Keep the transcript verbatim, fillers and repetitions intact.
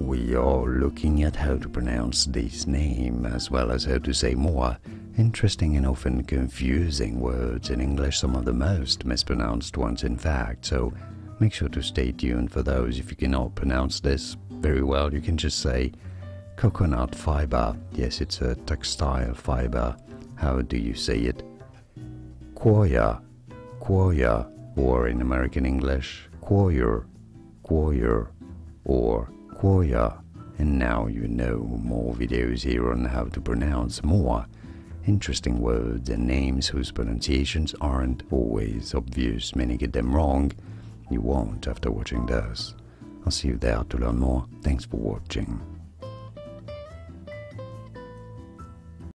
We are looking at how to pronounce these names, as well as how to say more interesting and often confusing words in English, some of the most mispronounced ones in fact, so make sure to stay tuned for those. If you cannot pronounce this very well, you can just say coconut fiber. Yes, it's a textile fiber. How do you say it? Coir, coir, or in American English, coir, coir, or coir. And now you know more videos here on how to pronounce more interesting words and names whose pronunciations aren't always obvious. Many get them wrong. You won't after watching this. I'll see you there to learn more. Thanks for watching.